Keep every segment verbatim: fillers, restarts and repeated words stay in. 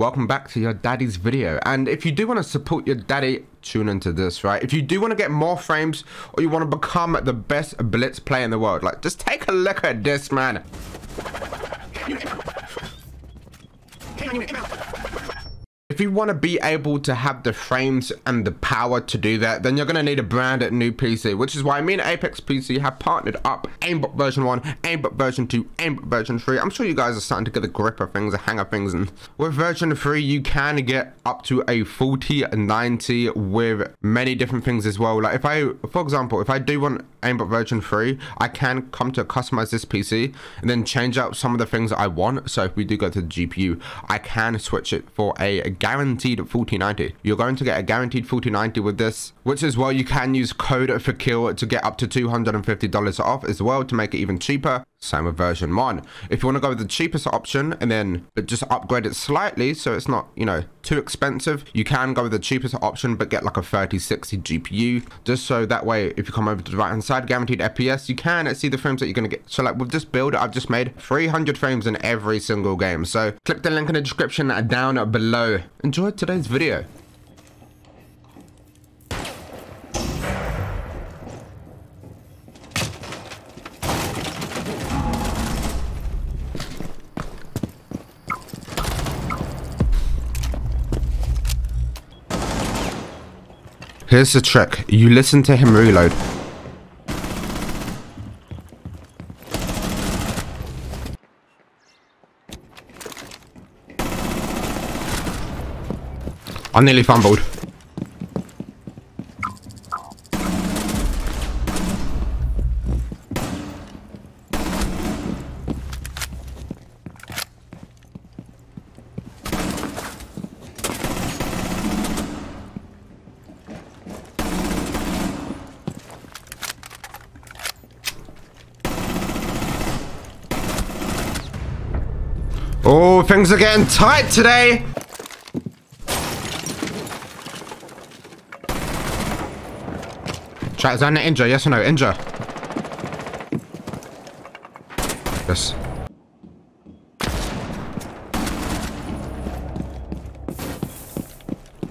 welcome back to your daddy's video. And if you do want to support your daddy, tune into this, right? If you do want to get more frames or you want to become the best blitz player in the world, like, just take a look at this, man. If you want to be able to have the frames and the power to do that, then you're going to need a brand new P C, which is why me and Apex P C have partnered up. Aimbot version one, aimbot version two, aimbot version three. I'm sure you guys are starting to get the grip of things, the hang of things. And with version three, you can get up to a forty ninety with many different things as well. Like if I, for example, if I do want aimbot version three, I can come to customize this P C and then change out some of the things that I want. So if we do go to the G P U, I can switch it for a game. Guaranteed forty ninety. You're going to get a guaranteed forty ninety with this, which is why you can use code Thaqil to get up to two hundred fifty dollars off as well to make it even cheaper. Same with version one. If you want to go with the cheapest option and then but just upgrade it slightly so it's not, you know, too expensive, you can go with the cheapest option but get like a thirty sixty G P U, just so that way if you come over to the right hand side, guaranteed F P S, you can see the frames that you're going to get. So like with this build, I've just made three hundred frames in every single game. So click the link in the description down below. Enjoy today's video. Here's the trick. You listen to him reload. I nearly fumbled. Oh, things are getting tight today. Chat, is that an injure? Yes or no? Injure. Yes.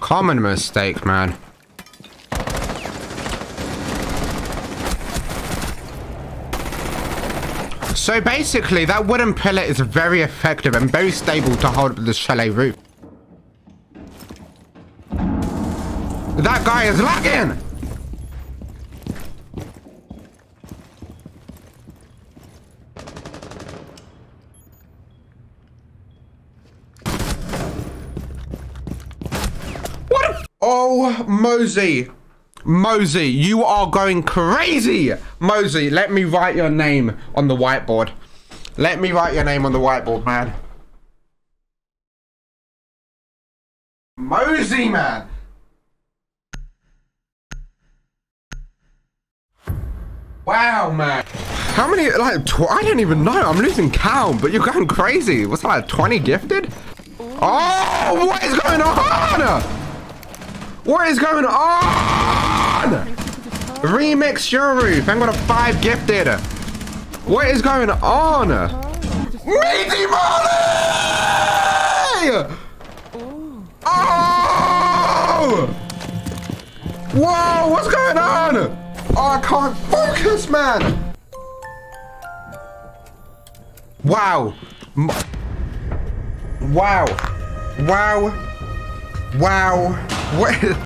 Common mistake, man. So basically, that wooden pillar is very effective and very stable to hold up the chalet roof. That guy is lagging! Oh, Mosey, Mosey, you are going crazy. Mosey, let me write your name on the whiteboard. Let me write your name on the whiteboard, man. Mosey, man. Wow, man. How many, like, tw I don't even know. I'm losing count, but you're going crazy. What's that, like, twenty gifted? Oh, what is going on? What is going on? Remix your roof. I'm gonna five gifted. What is going on? Meaty Molly! Oh! Whoa, what's going on? Oh, I can't focus, man. Wow. Wow. Wow. Wow, what is...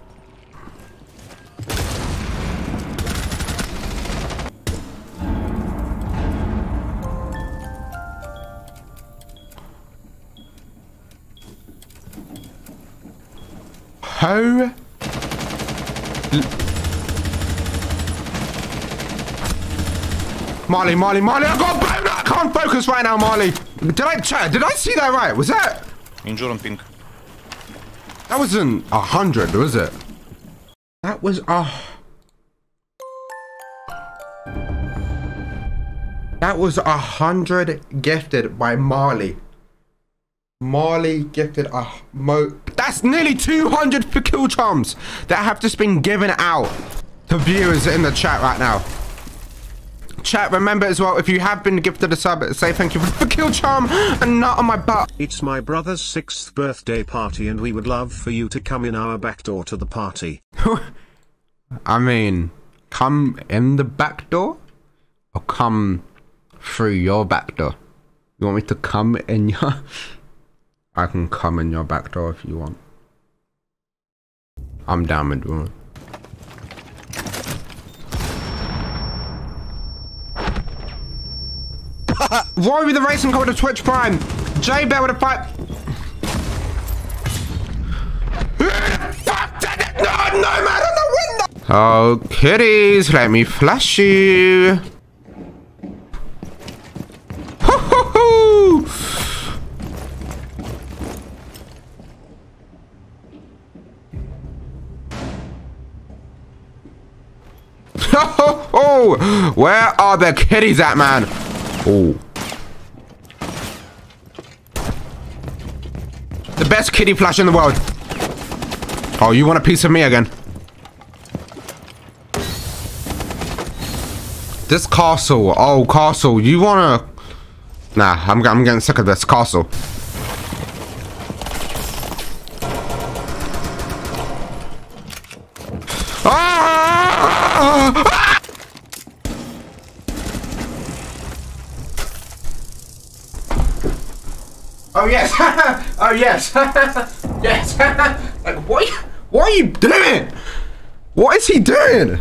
Ho... Marley, Marley, Marley, I got boomed! I can't focus right now, Marley! Did I, chat, did I see that right? Was that... Injured on pink. That wasn't a hundred, was it? That was a... That was a hundred gifted by Marley. Marley gifted a mo... That's nearly two hundred for kill charms that have just been given out to viewers in the chat right now. Chat, remember as well, if you have been gifted a sub, say thank you for the kill charm and not on my butt. It's my brother's sixth birthday party and we would love for you to come in our back door to the party. I mean, come in the back door? Or come through your back door? You want me to come in your... I can come in your back door if you want. I'm down with one. Roy with the racing car with a Twitch Prime. J Bear with a pipe. No, no man on the window. Oh kitties, let me flash you. Ho ho ho. Ho ho ho. Where are the kitties at, man? Oh. The best kitty flash in the world. Oh, you want a piece of me again? This castle. Oh, castle. You wanna... Nah, I'm, I'm getting sick of this castle. Ah! Ah! Oh yes! Oh yes! Yes! Like what? Are you, what are you doing? What is he doing?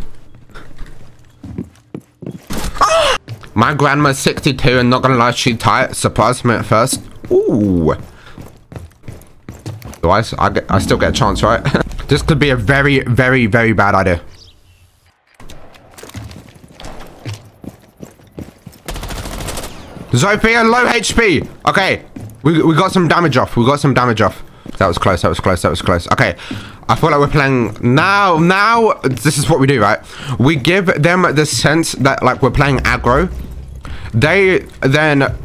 Ah! My grandma's sixty-two and not gonna lie, she tight. Surprised me at first. Ooh. Do I? I, get, I still get a chance, right? This could be a very, very, very bad idea. Zofia, low H P. Okay. We, we got some damage off. We got some damage off. That was close. That was close. That was close. Okay. I feel like we're playing now. Now, this is what we do, right? We give them the sense that, like, we're playing aggro. They then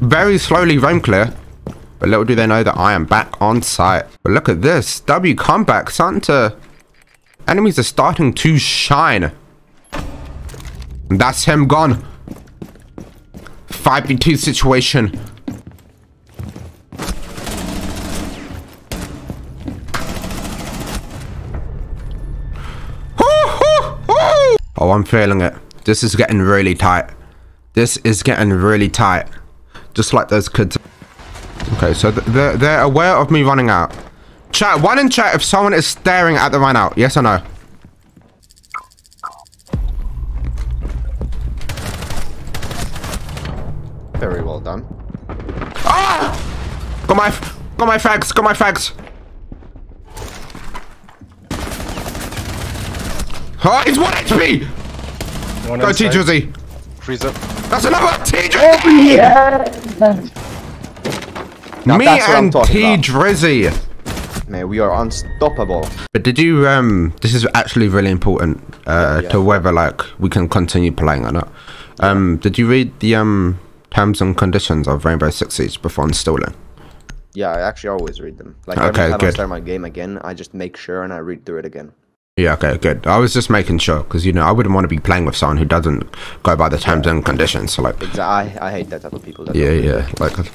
very slowly roam clear. But little do they know that I am back on site. But look at this. W comeback. Starting to... Enemies are starting to shine. And that's him gone. five v two situation. Oh, I'm feeling it. This is getting really tight. This is getting really tight. Just like those kids. Okay, so th they're, they're aware of me running out. Chat, one in chat if someone is staring at the run out. Yes or no? Very well done. Ah! Got my, got my fags, got my fags. Oh, he's one H P! One Go T J Z. Freezer. That's another T J Z! Oh, yeah. Me and T Drizzy. Man, we are unstoppable. But did you, um, this is actually really important uh, yeah. to whether, like, we can continue playing or not. Um, did you read the um, terms and conditions of Rainbow Six Siege before installing? Yeah, I actually always read them. Like, every okay, time good. I start my game again, I just make sure and I read through it again. Yeah, okay, good. I was just making sure, because, you know, I wouldn't want to be playing with someone who doesn't go by the terms yeah. and conditions, so, like... Exactly. I, I hate that type of people. That yeah, yeah, people. Like...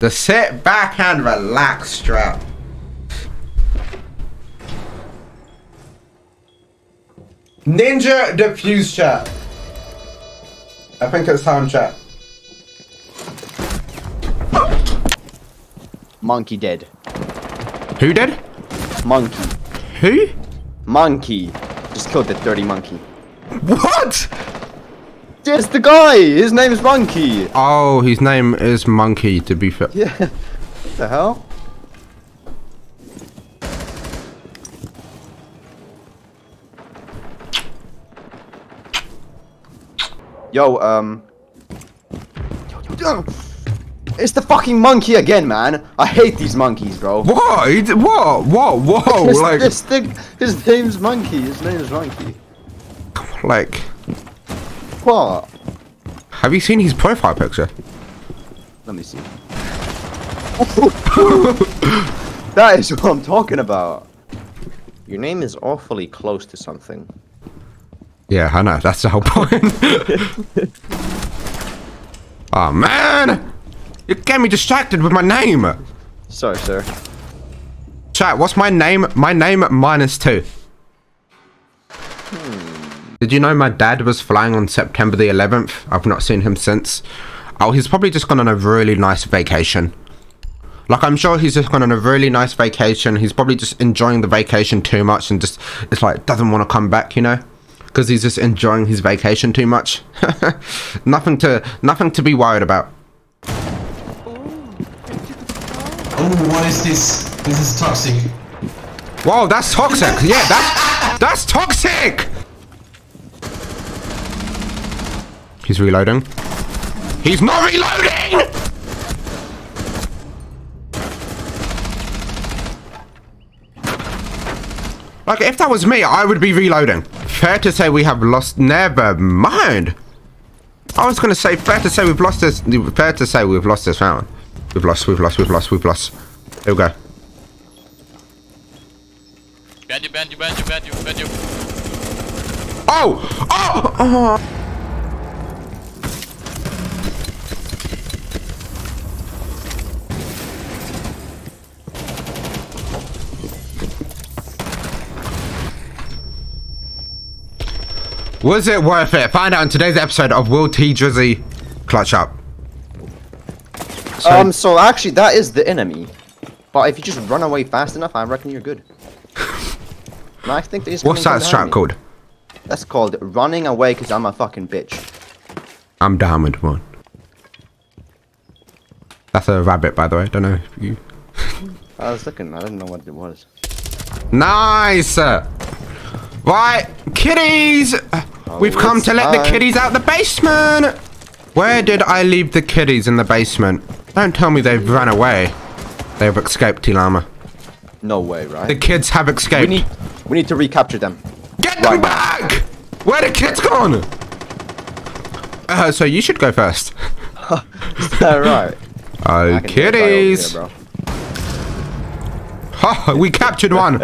The sit back and relax strap. Ninja diffuse chat. I think it's time chat. Monkey dead. Who dead? Monkey. Who? Monkey. Just killed the dirty monkey. What? Yes, the guy! His name is Monkey! Oh, his name is Monkey, to be fair. Yeah. What the hell? Yo, um... Yo, yo, yo. It's the fucking monkey again, man. I hate these monkeys, bro. What? What? What? Whoa! It's, like this thing. His name's Monkey. His name's Monkey. Like. What? Have you seen his profile picture? Let me see. That is what I'm talking about. Your name is awfully close to something. Yeah, I know. That's the whole point. Oh man! You get me distracted with my name! Sorry, sir. Chat, what's my name? My name minus two. Hmm. Did you know my dad was flying on September the eleventh? I've not seen him since. Oh, he's probably just gone on a really nice vacation. Like, I'm sure he's just gone on a really nice vacation. He's probably just enjoying the vacation too much and just, it's like, doesn't want to come back, you know? Because he's just enjoying his vacation too much. Nothing to, nothing to be worried about. Oh, what is this? This is toxic. Whoa, that's toxic. Yeah, that's, that's toxic. He's reloading. He's not reloading. Like, if that was me, I would be reloading. Fair to say we have lost. Never mind. I was gonna say fair to say we've lost this. Fair to say we've lost this round. We've lost. We've lost. We've lost. We've lost. Here we go. Bend you. Bend you. Bend you. Bend you. Bend you. Oh! Oh! Oh! Was it worth it? Find out in today's episode of Will T Drizzy Clutch Up. So, um, so actually that is the enemy. But if you just run away fast enough, I reckon you're good. And I think there's what's that strap called? That's called running away because I'm a fucking bitch. I'm Diamond One. That's a rabbit, by the way. Don't know if you... I was looking. I didn't know what it was. Nice! Right, kitties! Oh, we've come to let the kitties out the basement! Where did I leave the kitties in the basement? Don't tell me they've run away. They've escaped, T-Llama. No way, right? The kids have escaped. We need, we need to recapture them. Get right them back! Now. Where the kids gone? Uh, so you should go first. Is that right? Oh, kitties! Oh, we captured one.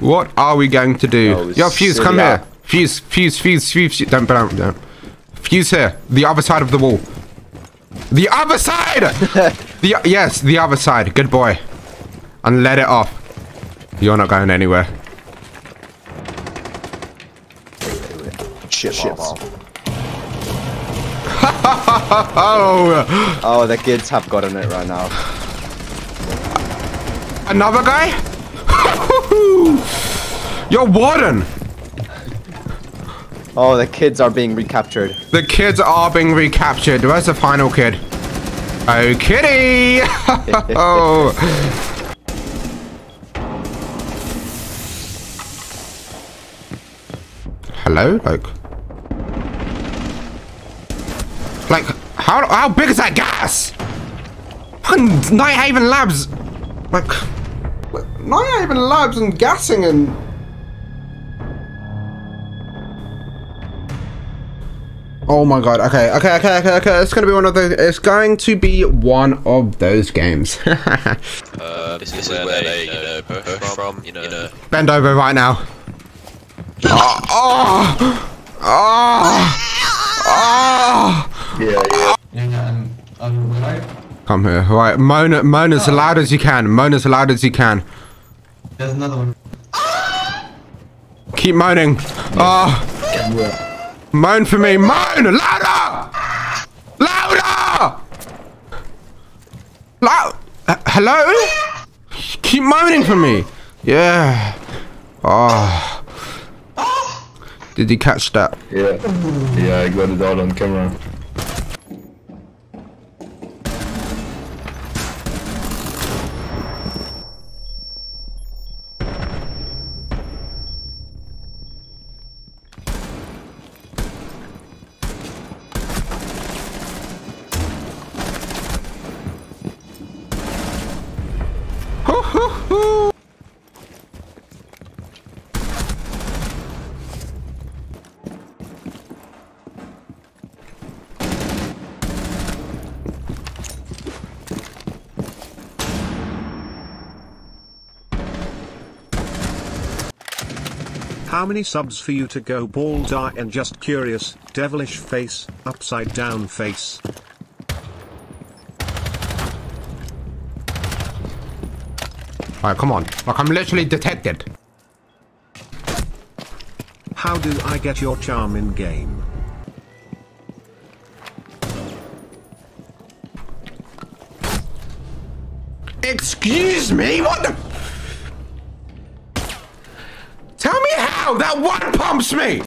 What are we going to do? Oh, yo, Fuse, come up here. Fuse, fuse, fuse, fuse, fuse. Don't, don't, don't. Fuse here. The other side of the wall. The other side! the Yes, the other side. Good boy. And let it off. You're not going anywhere. Shit, shit. Oh. Oh, the kids have gotten it right now. Another guy? Yo, Warden! Oh, the kids are being recaptured. The kids are being recaptured. Where's the final kid? Oh, kitty! Oh. Hello? Like... Like, how, how big is that gas? Fucking Nighthaven Labs! Like... Nighthaven Labs and gassing and... Oh my god, okay, okay, okay, okay, okay, it's gonna be one of those, it's going to be one of those games. uh, this is where, where they, they, you know, push from, from, you know... You know. Bend over right now. Oh! Oh! Oh! Oh! Yeah, yeah. Um, come here, right, moan, moan as loud as you can, moan as loud as you can. There's another one. Keep moaning. Oh! Moan for me, moan! Louder! Louder! Loud! Uh, hello? Keep moaning for me. Yeah. Oh. Did you catch that? Yeah. Yeah, I got it all on camera. How many subs for you to go balls are and just curious, devilish face, upside down face. Alright, come on. Like, I'm literally detected. How do I get your charm in game? Excuse me, what the? Tell me how that one pumps me.